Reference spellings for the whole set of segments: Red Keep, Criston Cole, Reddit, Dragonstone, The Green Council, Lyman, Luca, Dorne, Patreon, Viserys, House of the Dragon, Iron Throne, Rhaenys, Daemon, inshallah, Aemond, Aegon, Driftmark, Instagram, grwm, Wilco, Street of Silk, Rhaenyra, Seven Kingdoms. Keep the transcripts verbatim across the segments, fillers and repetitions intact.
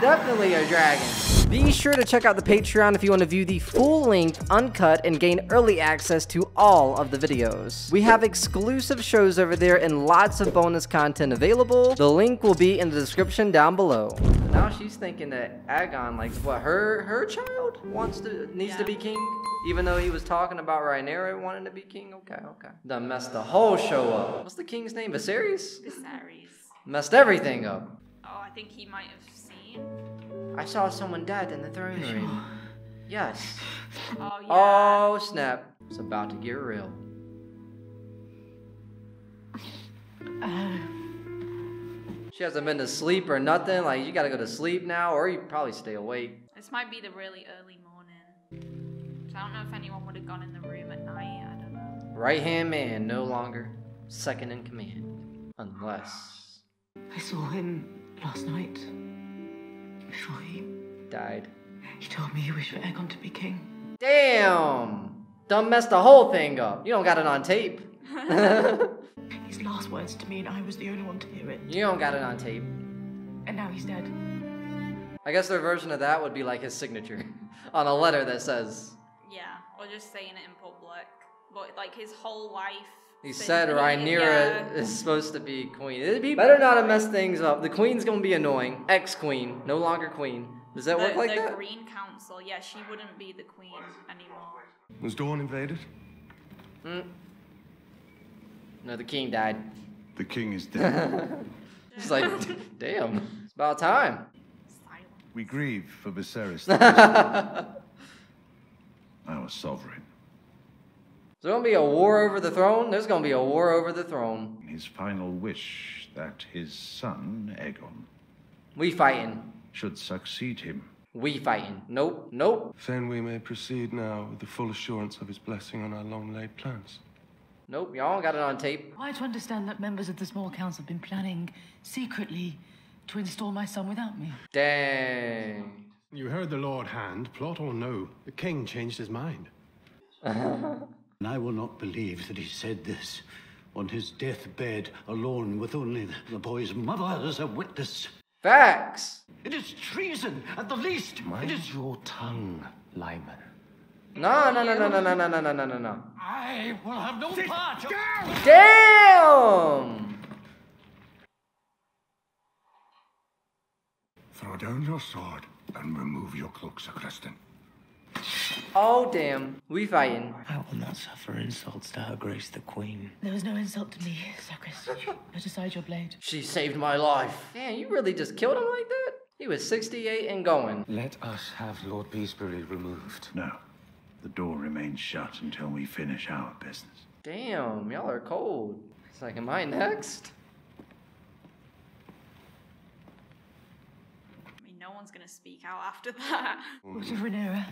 definitely a dragon. Be sure to check out the Patreon if you want to view the full-length, uncut, and gain early access to all of the videos. We have exclusive shows over there and lots of bonus content available. The link will be in the description down below. Now she's thinking that Aegon, like, what, her her child wants to needs yeah. to be king? Even though he was talking about Rhaenyra wanting to be king? Okay, okay. Done messed the whole show up. What's the king's name? Viserys? Viserys. Messed everything up. Oh, I think he might have seen. I saw someone dead in the throne room. Yes. Oh, yeah. Oh, snap. It's about to get real. Uh. She hasn't been to sleep or nothing. Like, you gotta go to sleep now, or you probably stay awake. This might be the really early morning. So I don't know if anyone would have gone in the room at night. I don't know. Right-hand man, no longer second in command. Unless... I saw him last night. Before he... died. He told me he wished for Aegon to be king. Damn! Done messed the whole thing up. You don't got it on tape. His last words to me, and I was the only one to hear it. You don't got it on tape. And now he's dead. I guess their version of that would be like his signature on a letter that says... Yeah, or just saying it in public. But like his whole life... He said Rhaenyra yeah. is supposed to be queen. It'd be better not to mess things up. The queen's gonna be annoying. Ex-queen, no longer queen. Does that the, work like the that? The Green Council, yeah, she wouldn't be the queen anymore. Was Dorne invaded? Mm. No, the king died. The king is dead. It's like, damn. It's about time. We grieve for Viserys. Our sovereign. Is there going to be a war over the throne? There's going to be a war over the throne. His final wish that his son, Aegon... We fighting. ...should succeed him. We fighting. Nope. Nope. Then we may proceed now with the full assurance of his blessing on our long-laid plans. Nope, y'all got it on tape. I to understand that members of the small council have been planning secretly to install my son without me. Dang. You heard the Lord Hand, plot or no, the king changed his mind. And I will not believe that he said this on his deathbed alone with only the boy's mother as a witness. Facts. It is treason at the least. Mind it is your tongue, Lyman. No, no, no, no, no, no, no, no, no, no, no. I will have no part of... Damn! Throw down your sword and remove your cloak, Sir Criston. Oh, damn. We fighting. I will not suffer insults to her grace the queen. There was no insult to me, Sir Criston. Put aside your blade. She saved my life. Man, you really just killed him like that? He was sixty-eight and going. Let us have Lord Peaceberry removed. No. The door remains shut until we finish our business. Damn, y'all are cold. It's like, am I next? I mean, no one's gonna speak out after that. What's with Rhaenyra?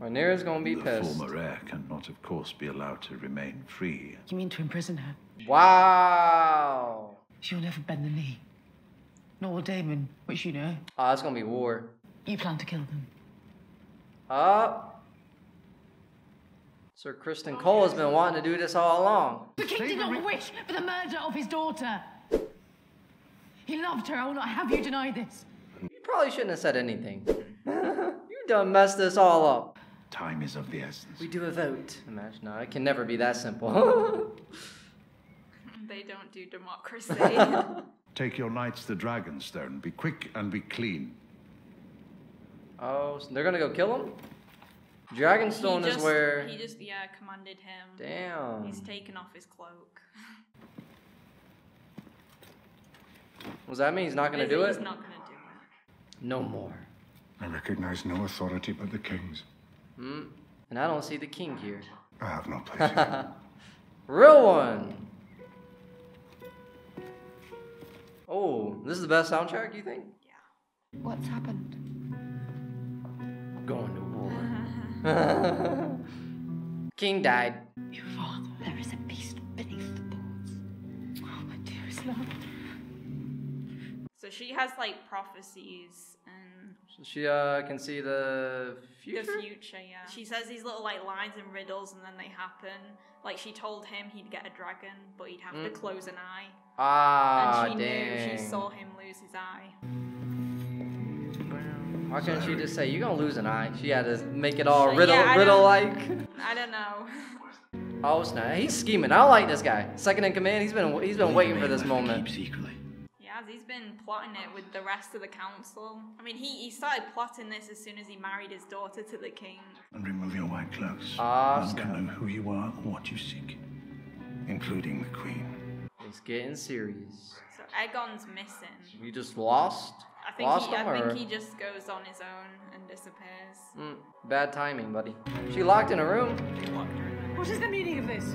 Rhaenyra's gonna be the pissed. The former heir cannot, of course, be allowed to remain free. You mean to imprison her? Wow! She'll never bend the knee. Nor will Daemon, which you know. Ah, oh, it's gonna be war. You plan to kill them. Up. Uh, Sir Criston Cole has been wanting to do this all along. The king did not wish for the murder of his daughter. He loved her. I will not have you deny this. You probably shouldn't have said anything. You done messed this all up. Time is of the essence. We do a vote. Imagine, no, it can never be that simple. They don't do democracy. Take your knights to Dragonstone. Be quick and be clean. Oh, so they're gonna go kill him? Dragonstone just, is where... He just, yeah, commanded him. Damn. He's taken off his cloak. Does that mean he's not going to do it? He's not going to do it. No more. I recognize no authority but the king's. Hmm. And I don't see the king here. I have no place here. Real one! Oh, this is the best soundtrack, you think? Yeah. What's happened? I'm going to war. King died. Your father. There is a beast beneath the boards. Oh, my dearest love. So she has like prophecies and. So she uh can see the future. The future, yeah. She says these little like lines and riddles, and then they happen. Like she told him he'd get a dragon, but he'd have mm. to close an eye. Ah, damn. And she dang. knew she saw him lose his eye. Why can't she just say, you're gonna lose an eye? She had to make it all riddle, yeah, riddle-like. I don't know. Oh snap! He's scheming. I like this guy. Second in command. He's been he's been waiting for this moment. Yeah, he's been plotting it with the rest of the council. I mean, he he started plotting this as soon as he married his daughter to the king. And remove your white cloaks. Ah, oh, know who you are and what you seek, including the queen. It's getting serious. So Aegon's missing. You just lost. I think lost he, him, I think he just goes on his own and disappears. Mm, bad timing, buddy. She locked in a room. She locked her. What is the meaning of this?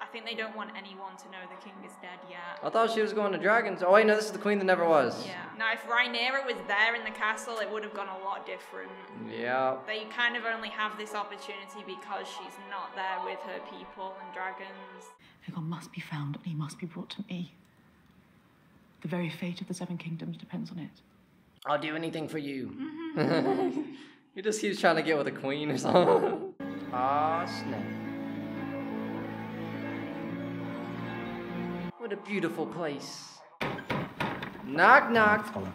I think they don't want anyone to know the king is dead yet. I thought she was going to dragons. Oh wait, no, this is the queen that never was. Yeah. Now, if Rhaenyra was there in the castle, it would have gone a lot different. Yeah. They kind of only have this opportunity because she's not there with her people and dragons. Aegon must be found and he must be brought to me. The very fate of the Seven Kingdoms depends on it. I'll do anything for you. Mm-hmm. He just keeps trying to get with a queen or something. Ah, snap. What a beautiful place. Knock, knock. Follow.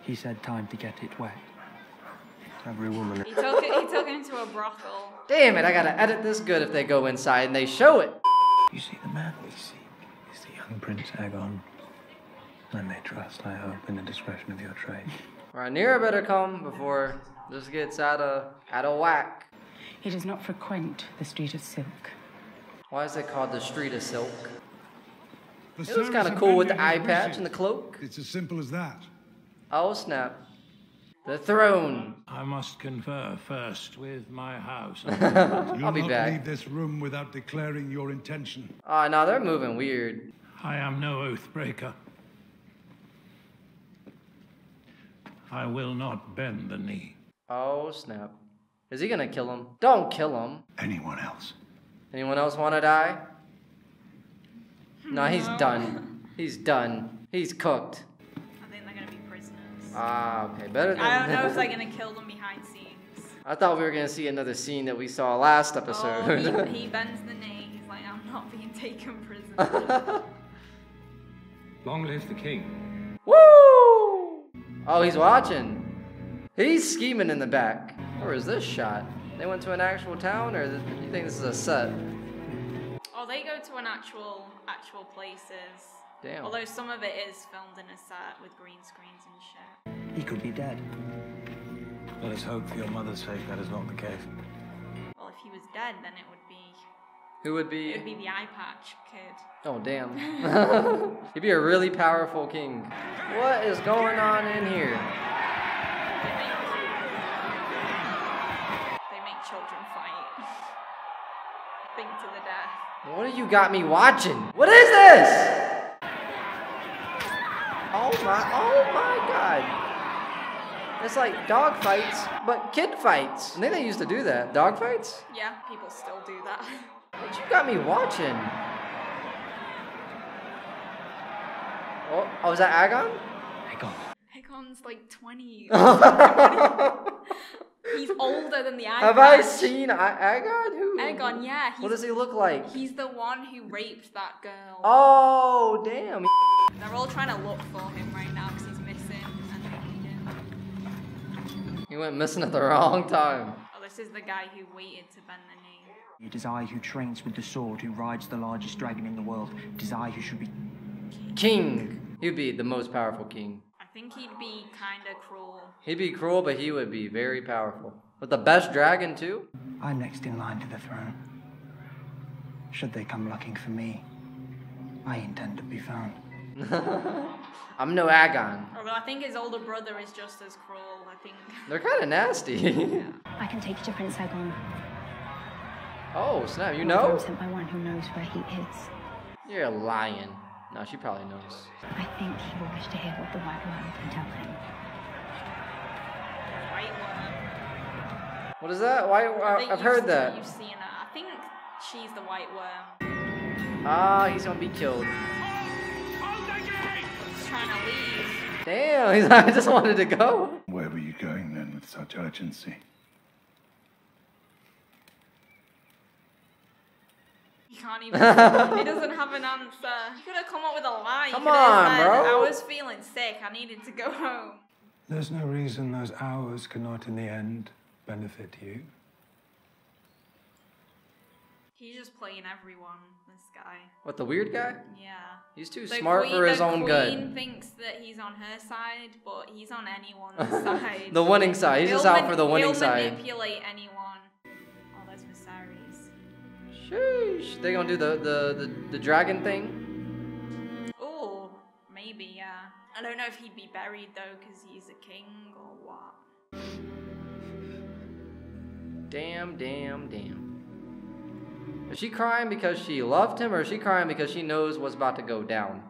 He said time to get it wet. Every woman. He took it, he took him to a brothel. Damn it, I gotta edit this good if they go inside and they show it. You see, the man we seek is the young Prince Aegon. And they trust, I hope, in the discretion of your trade. Rhaenyra better come before this gets out of, out of whack. He does not frequent the Street of Silk. Why is it called the Street of Silk? The it was kind of cool with the eye patch and the cloak. It's as simple as that. Oh, snap. The throne. I must confer first with my house. I'll be back. Leave this room without declaring your intention. Ah, uh, now they're moving weird. I am no oath breaker. I will not bend the knee. Oh, snap. Is he gonna kill him? Don't kill him. Anyone else? Anyone else wanna die? No, he's no. done. He's done. He's cooked. I think they're gonna be prisoners. Ah, okay. Better than I don't know if they're gonna kill them behind scenes. I thought we were gonna see another scene that we saw last episode. Oh, he, he bends the knee. He's like, I'm not being taken prisoner. Long live the king. Woo! Oh, he's watching. He's scheming in the back. Where is this shot? They went to an actual town, or do you think this is a set? Oh, they go to an actual, actual places. Damn. Although some of it is filmed in a set with green screens and shit. He could be dead. Let us hope for your mother's sake that is not the case. Well, if he was dead, then it would be... Who would be? It would be the eye patch kid. Oh, damn. He'd be a really powerful king. What is going on in here? They make, they make children fight. Think to the death. What do you got me watching? What is this? Oh my, oh my god. It's like dog fights, but kid fights. I think they used to do that. Dog fights? Yeah, people still do that. But you got me watching. Oh, oh, is that Aegon? Aegon. Aegon's like twenty. He's older than the Aegon. Have I seen Aegon? Who? Aegon, yeah. What does he look like? He's the one who raped that girl. Oh, damn. They're all trying to look for him right now because he's missing. And they need him. He went missing at the wrong time. Oh, this is the guy who waited to bend the knee. It is I who trains with the sword, who rides the largest dragon in the world. It is I who should be... King! He'd be the most powerful king. I think he'd be kinda cruel. He'd be cruel, but he would be very powerful. With the best dragon, too? I'm next in line to the throne. Should they come looking for me, I intend to be found. I'm no Aegon. Although I think his older brother is just as cruel, I think. They're kinda nasty. Yeah. I can take you to Prince Aegon. Oh, snap, you know? I'm sent by one who knows where he is. You're lying. No, she probably knows. I think he will wish to hear what the White Worm can tell him. White Worm? What is that? Why, I, I've heard that. You've seen her. I think she's the White Worm. Ah, he's gonna be killed. He's trying to leave. Damn, he's, I just wanted to go. Where were you going then with such urgency? can't even. He doesn't have an answer. You could have come up with a lie. Come you on, said, bro. I was feeling sick. I needed to go home. There's no reason those hours cannot, in the end, benefit you. He's just playing everyone, this guy. What, the weird guy? Yeah. He's too the smart queen, for his own good. The queen thinks that he's on her side, but he's on anyone's side. The winning side. He's he'll just out for the winning side. He'll manipulate anyone. Oh, that's Viserys. Sheesh. They gonna do the, the, the, the dragon thing? Oh, maybe, yeah. I don't know if he'd be buried, though, because he's a king or what. Damn, damn, damn. Is she crying because she loved him, or is she crying because she knows what's about to go down?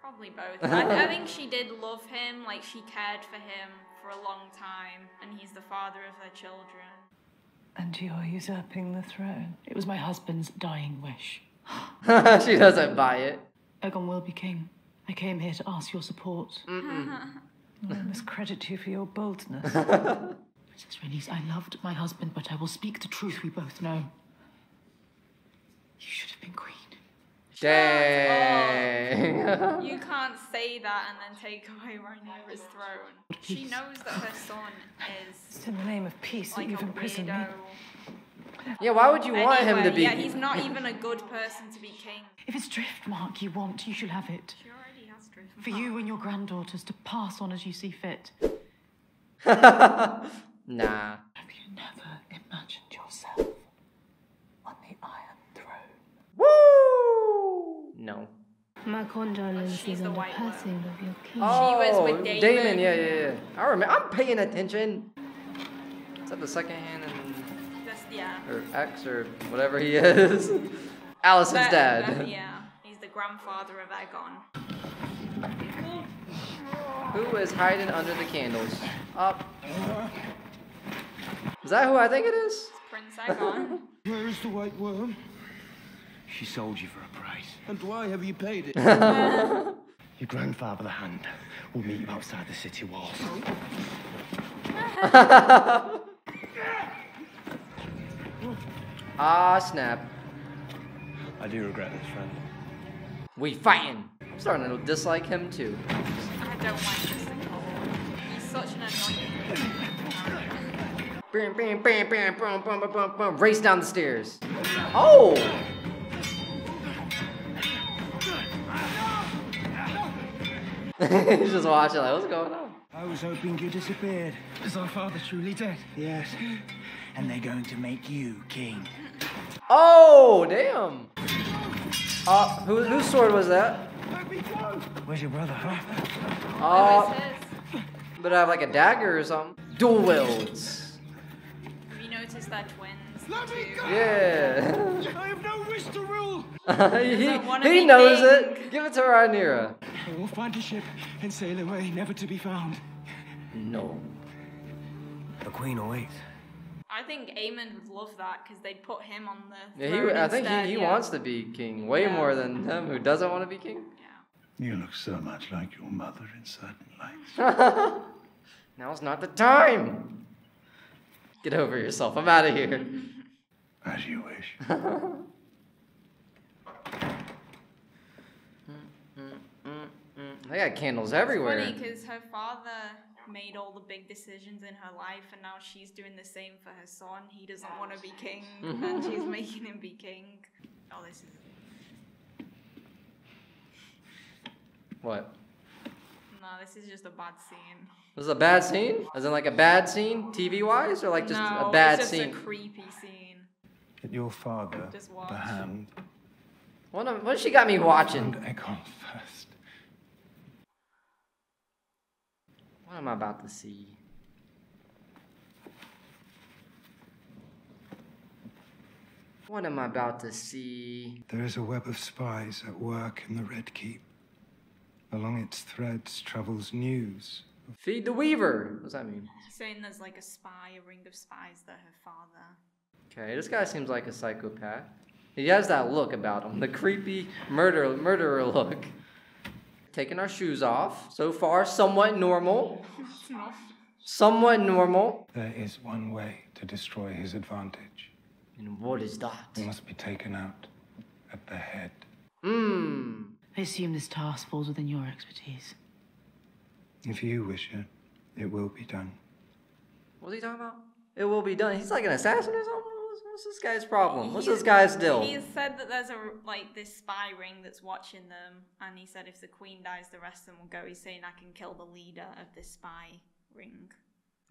Probably both. I, I think she did love him, like she cared for him for a long time, and he's the father of her children. And you're usurping the throne. It was my husband's dying wish. She doesn't buy it. Aegon will be king. I came here to ask your support. Mm-mm. I must credit you for your boldness. Princess Rhaenys, I loved my husband, but I will speak the truth we both know. You should have been queen. Dang. You can't say that and then take away Rhaenyra's throne. Peace. She knows that her son is... It's in the name of peace like that you've imprisoned me. Yeah, why would you anyway, want him to be... Yeah, he's not even a good person to be king. If it's Driftmark you want, you should have it. She already has Driftmark. For you and your granddaughters to pass on as you see fit. Nah. Have you never imagined yourself on the Iron? Woo! No. My condolences on the passing of your king. Oh, she was with Daemon. Daemon, yeah, yeah, yeah. I remember. I'm paying attention. Is that the second hand and that's, yeah. Or X or whatever he is? Allison's that, dad. That, yeah, he's the grandfather of Aegon. Who is hiding under the candles? Up. Is that who I think it is? It's Prince Aegon. Where is the White Worm? She sold you for a price. And why have you paid it? Your grandfather, the Hand, will meet you outside the city walls. Ah, snap. I do regret this, friend. We fighting. I'm starting to dislike him, too. I don't like Criston Cole. He's such an annoying... Bam, bam, bam, bam, bam, bam, bam, bam. Race down the stairs. Oh! He's just watching like, what's going on? I was hoping you disappeared. Is our father truly dead? Yes. And they're going to make you king. Oh, damn. Uh, who, whose sword was that? Where's your brother, huh? Uh, but I have like a dagger or something. Dual wields. Have you noticed that twins? Let me go! Yeah. I have no wish to rule. he he knows king. It. Give it to Rhaenyra. We will find a ship and sail away, never to be found. No. The queen awaits. I think Aemond would love that because they'd put him on the. Yeah, he, I instead, think he, he yeah. wants to be king way yeah. more than him who doesn't want to be king. Yeah. You look so much like your mother in certain lights. Now's not the time. Get over yourself. I'm out of here. As you wish. They got candles everywhere. It's funny because her father made all the big decisions in her life, and now she's doing the same for her son. He doesn't want to be king, and she's making him be king. Oh, this is... What? No, this is just a bad scene. This is a bad scene? As in like a bad scene, T V-wise, or like just no, a bad it's just scene? Just a creepy scene. At your father, just watch. The Hand. What, a, what she got me watching? I come first. What am I about to see? What am I about to see? There is a web of spies at work in the Red Keep. Along its threads travels news. Feed the Weaver! What does that mean? She's saying there's like a spy, a ring of spies that her father... Okay, this guy seems like a psychopath. He has that look about him, the creepy murderer, murderer look. Taking our shoes off. So far, somewhat normal. Somewhat normal. There is one way to destroy his advantage. And what is that? He must be taken out at the head. Hmm. I assume this task falls within your expertise. If you wish it, it will be done. What's he talking about? It will be done. He's like an assassin or something? What's this guy's problem? What's he's, this guy's deal? He said that there's a like this spy ring that's watching them, and he said if the queen dies, the rest of them will go. He's saying I can kill the leader of this spy ring.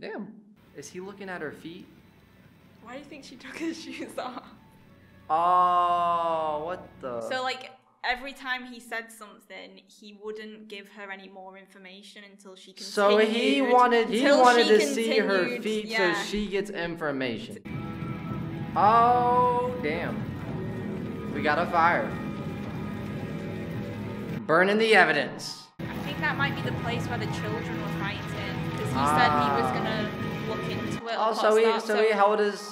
Damn. Is he looking at her feet? Why do you think she took his shoes off? Oh, what the? So like every time he said something, he wouldn't give her any more information until she continued. So he wanted he wanted to see her feet, yeah. So she gets information. Oh, damn. We got a fire. Burning the evidence. I think that might be the place where the children were fighting. Because he uh, said he was going to look into it. Oh, so he, so, so he held his,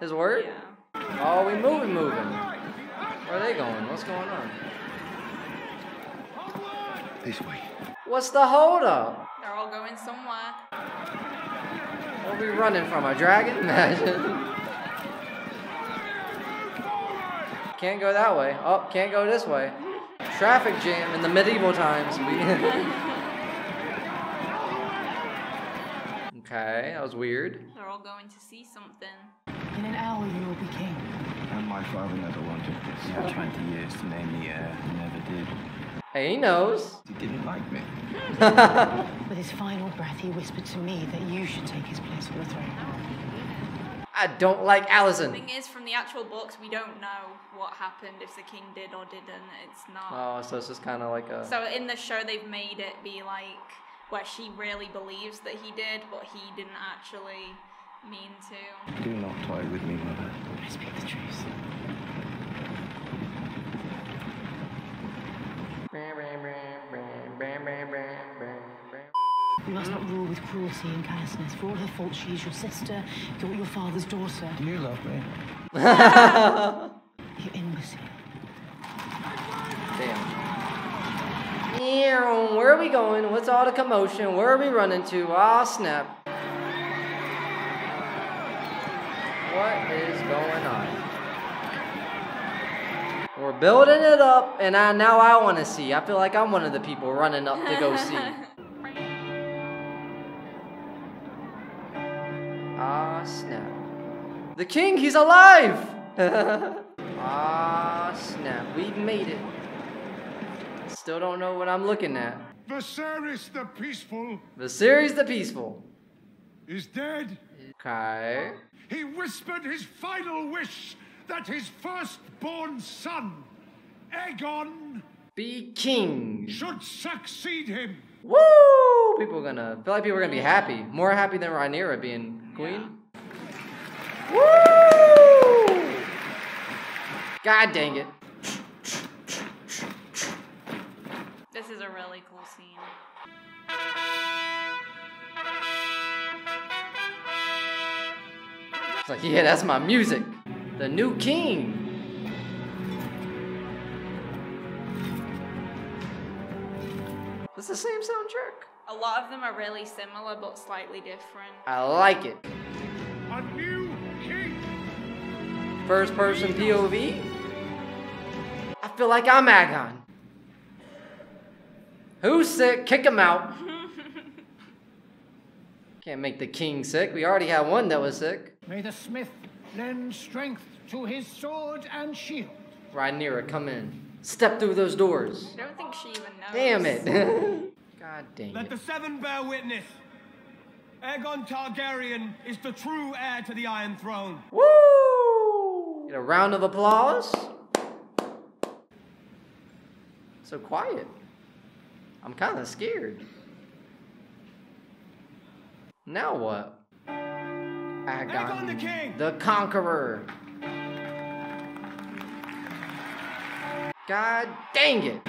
his word? Yeah. Oh, we moving, moving. Where are they going? What's going on? This way. What's the hold up? They're all going somewhere. What are we running from? A dragon? Imagine. Can't go that way. Oh, can't go this way. Traffic jam in the medieval times. Okay, that was weird. They're all going to see something. In an hour, you will be king. And my father never wanted this. He had twenty years to name the heir. He never did. Hey, he knows. He didn't like me. With his final breath, he whispered to me that you should take his place for the throne. I don't like Allison. The thing is, from the actual books, we don't know what happened, if the king did or didn't. It's not... Oh, so it's just kind of like a... So in the show, they've made it be like where she really believes that he did, but he didn't actually mean to. Do not toy with me, mother. I speak the truth. You must not rule with cruelty and callousness. For all her faults, she is your sister, your, your father's daughter. You love me. You imbecile. Damn. Damn. Where are we going? What's all the commotion? Where are we running to? Ah, oh, snap. What is going on? We're building it up, and I now I want to see. I feel like I'm one of the people running up to go see. Ah, snap. The king, he's alive! Ah, snap. We've made it. Still don't know what I'm looking at. Viserys the Peaceful. Viserys the Peaceful. Is dead. Okay. He whispered his final wish that his firstborn son, Aegon, be king. Should succeed him. Woo! People are gonna, feel like people are gonna be happy. More happy than Rhaenyra being queen. Yeah. Woo! God dang it. This is a really cool scene. It's like, yeah, that's my music. The new king. It's the same soundtrack. A lot of them are really similar, but slightly different. I like it. A new king. First person P O V. I feel like I'm Aegon. Who's sick? Kick him out. Can't make the king sick. We already had one that was sick. May the smith lend strength to his sword and shield. Rhaenyra, come in. Step through those doors. I don't think she even knows. Damn it. God dang it. Let the seven bear witness. Aegon Targaryen is the true heir to the Iron Throne. Woo! Get a round of applause. So quiet. I'm kind of scared. Now what? Aegon, Aegon the King. The Conqueror. God dang it!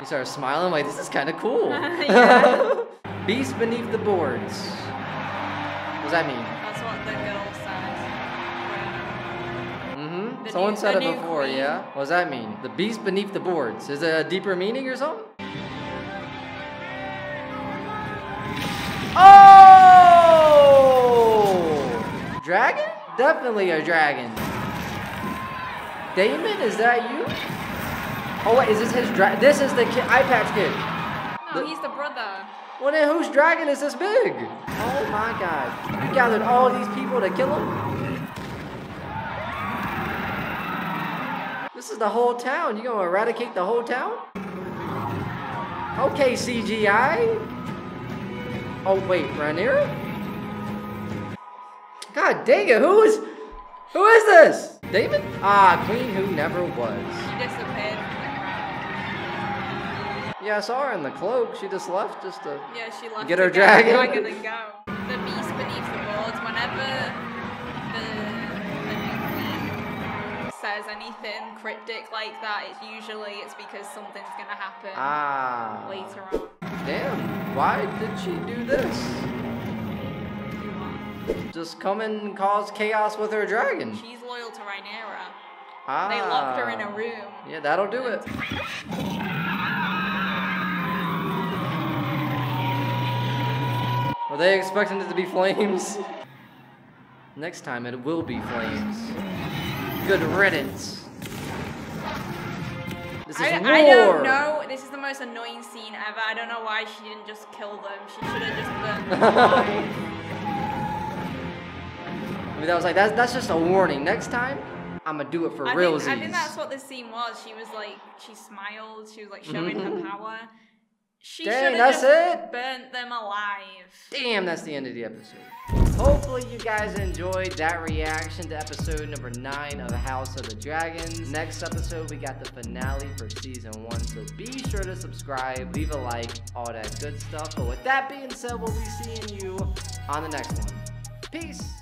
He started smiling like, this is kind of cool. Beast beneath the boards. What does that mean? That's what the girl says. Mm-hmm. Someone said it before, queen. Yeah? What does that mean? The beast beneath the boards. Is it a deeper meaning or something? Oh! Dragon? Definitely a dragon. Daemon, is that you? Oh wait, is this his dragon? This is the kid, eye patch kid. No, the he's the brother. Well then, whose dragon is this big? Oh my God! You gathered all these people to kill him? This is the whole town. You gonna eradicate the whole town? Okay, C G I. Oh wait, Rhaenyra? God dang it! Who is? Who is this? Daemon? Ah, queen who never was. She disappeared from the crowd. Yeah, I saw her in the cloak. She just left just to yeah, she left get her dragon. dragon and go. The beast beneath the boards. Whenever the, the new queen says anything cryptic like that, it's usually it's because something's going to happen ah. later on. Damn, why did she do this? Just come and cause chaos with her dragon. She's loyal to Rhaenyra. Ah. They locked her in a room. Yeah, that'll do it. Were they expecting it to be flames? Next time it will be flames. Good riddance. This is I, war. I don't know. This is the most annoying scene ever. I don't know why she didn't just kill them. She should have just burned them alive. I was like, that's, that's just a warning. Next time, I'm gonna do it for realsies. I think that's what this scene was. She was like, she smiled. She was like showing mm-hmm. her power. She Dang, that's just it. Burnt them alive. Damn, that's the end of the episode. Hopefully, you guys enjoyed that reaction to episode number nine of House of the Dragons. Next episode, we got the finale for season one. So be sure to subscribe, leave a like, all that good stuff. But with that being said, we'll be seeing you on the next one. Peace.